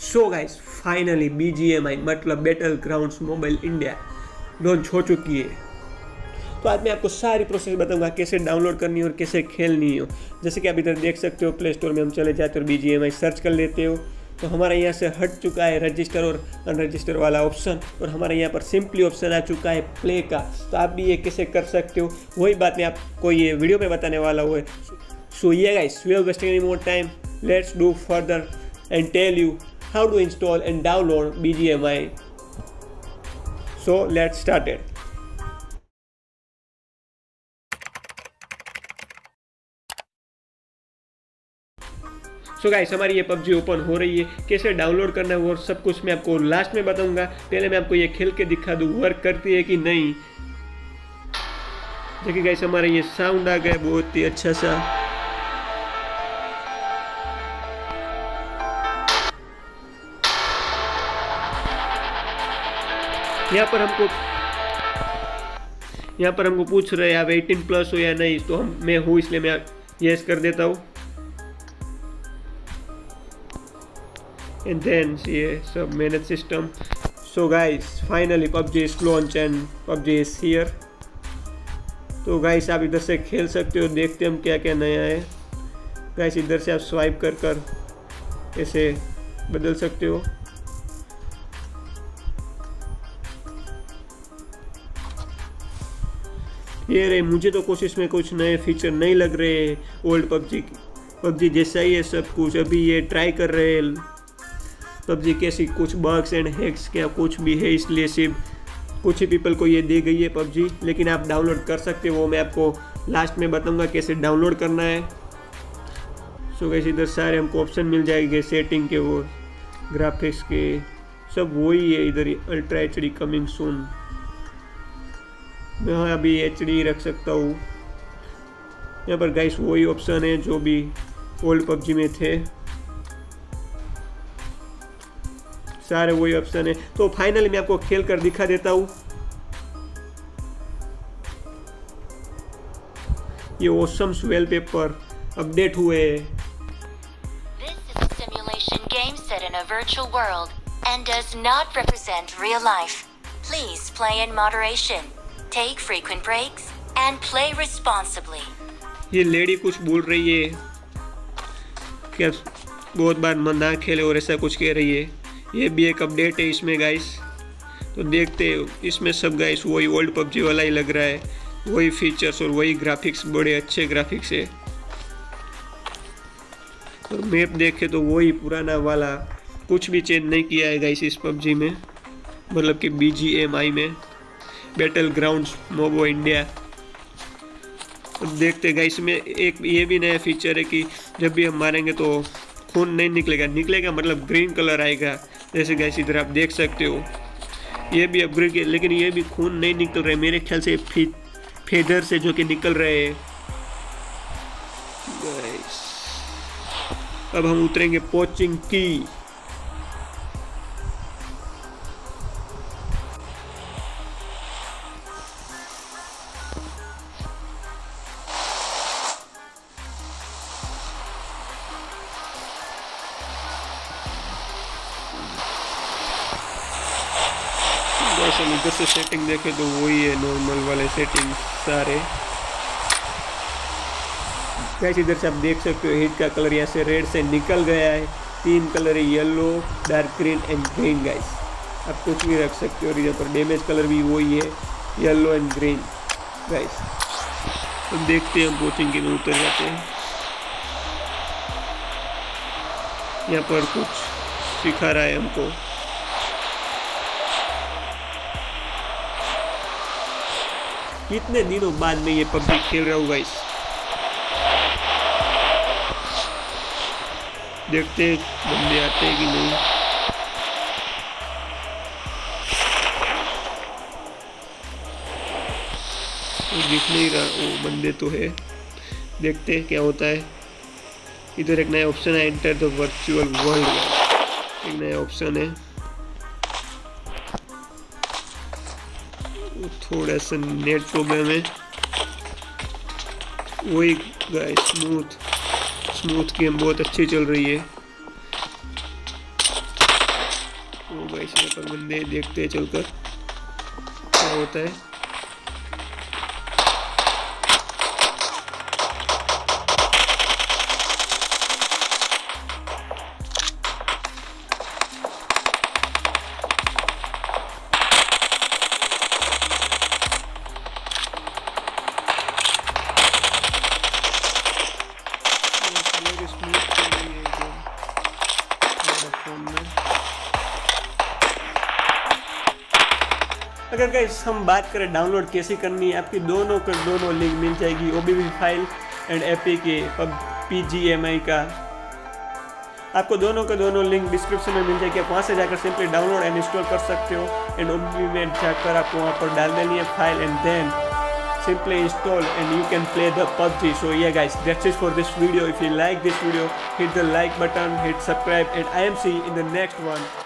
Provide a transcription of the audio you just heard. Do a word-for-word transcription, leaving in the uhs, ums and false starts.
So guys finally B G M I मतलब Battlegrounds mobile India launch हो चुकी है। तो आज मैं आपको सारी प्रोसेस बताऊंगा कैसे डाउनलोड करनी है और कैसे खेलनी है। जैसे कि आप इधर देख सकते हो प्ले स्टोर में हम चले जाते हो और B G M I search कर लेते हो तो हमारे यहाँ से हट चुका है रजिस्टर और अनरजिस्टर वाला ऑप्शन और हमारे यहाँ पर सिंपली ऑप्शन आ चुका है प्ले का। तो आप भी ये कैसे कर सकते हो वही बात मैं आपको ये वीडियो में बताने वाला हूँ। सो ये guys we are wasting any more time, let's do further and tell you how to install and download B G M I. So let's start it. So guys हमारी ये पबजी ओपन हो रही है, कैसे download करना है और सब कुछ मैं आपको लास्ट में बताऊंगा। पहले मैं आपको ये खेल के दिखा दूँ वर्क करती है कि नहीं। देखिए गाइस हमारा ये साउंड आ गया बहुत ही अच्छा सा। यहाँ पर हमको यहाँ पर हमको पूछ रहे हैं आप अठारह प्लस हो या नहीं, तो हम मैं हूँ इसलिए मैं यस कर देता हूँ एंड देन ये सब manage system. So guys finally PUBG is launch and PUBG is here. तो गाइस आप इधर से खेल सकते हो, देखते हम क्या क्या नया है। गाइस इधर से आप स्वाइप कर कर ऐसे बदल सकते हो। ये रे मुझे तो कोशिश में कुछ नए फीचर नहीं लग रहे, ओल्ड पबजी पबजी जैसा ही है सब कुछ। अभी ये ट्राई कर रहे हैं पबजी कैसी कुछ बग्स एंड हैक्स क्या कुछ भी है, इसलिए सिर्फ कुछ ही पीपल को ये दे गई है पबजी। लेकिन आप डाउनलोड कर सकते हो, मैं आपको लास्ट में बताऊंगा कैसे डाउनलोड करना है। सो गाइस इधर सारे हमको ऑप्शन मिल जाएंगे सेटिंग के, वो ग्राफिक्स के, सब वही है इधर। Ultra H D coming soon, मैं अभी एच डी रख सकता हूँ। यहाँ पर गाइस वही ऑप्शन है जो भी ओल्ड पबजी में थे, सारे वही ऑप्शन है। तो फाइनली मैं आपको खेल कर दिखा देता हूँ। ये ऑसम स्वेल पेपर अपडेट हुए। This simulation game set in a virtual world and does not represent real life. Please play in moderation. Take frequent breaks and play responsibly. ये लेडी कुछ बोल रही है कि आप बहुत बार मना खेले और ऐसा कुछ कह रही है। ये भी एक अपडेट है इसमें गाइस। तो देखते हो इसमें सब गाइस वही ओल्ड पबजी वाला ही लग रहा है, वही फीचर्स और वही ग्राफिक्स, बड़े अच्छे ग्राफिक्स है। और मैप देखे तो वही पुराना वाला, कुछ भी चेंज नहीं किया है गाइस इस पबजी में, मतलब कि बी जी एम आई में बैटल ग्राउंड्स मोबाइल इंडिया। देखते गाइस में एक ये भी नया फीचर है कि जब भी हम मारेंगे तो खून नहीं निकलेगा, निकलेगा मतलब ग्रीन कलर आएगा, जैसे गाइस इधर आप देख सकते हो। ये भी अपग्रेड किया, लेकिन ये भी खून नहीं निकल रहा है मेरे ख्याल से, फी, फेदर से जो कि निकल रहे हैं। अब हम उतरेंगे पोचिंग की। इधर से सेटिंग देखे तो वही है नॉर्मल वाले सेटिंग सारे। गाइस इधर से आप देख सकते हो हिट का कलर यहाँ से रेड से निकल गया है। तीन कलर है, yellow, dark green and green. Guys आप कुछ भी रख सकते हो। और इधर पर डैमेज कलर भी वही है, येलो एंड ग्रीन। गाइस तो देखते हैं हम कोचिंग के में उतर जाते हैं। यहाँ पर कुछ सिखा रहा है हमको। कितने दिनों बाद में ये पबजी खेल रहा हूँ गाइस। देखते बंदे आते हैं कि नहीं। तो दिख नहीं रहा, वो बंदे तो है, देखते क्या होता है। इधर एक नया ऑप्शन है एंटर द वर्चुअल वर्ल्ड, एक नया ऑप्शन है। थोड़ा सा नेट प्रॉब्लम है, वही गाइस स्मूथ स्मूथ गेम बहुत अच्छी चल रही है। तो भाई यहाँ पर बंदे देखते हैं चलकर क्या होता है। अगर गाइस हम बात करें डाउनलोड कैसे करनी है, आपकी दोनों का दोनों लिंक मिल जाएगी, ओबीवी फाइल एंड एपी के बीजीएमआई का। आपको दोनों का दोनों लिंक डिस्क्रिप्शन में मिल जाएगी, आप वहाँ से जाकर सिंपली डाउनलोड एंड इंस्टॉल कर सकते हो। एंड ओबीवी में जाकर आपको वहाँ पर डाल देनी है file and then simply install and you can play the P U B G. So yeah guys, that's it for this video. If you like this video, hit the like button, hit subscribe, and I am seeing you in the next one.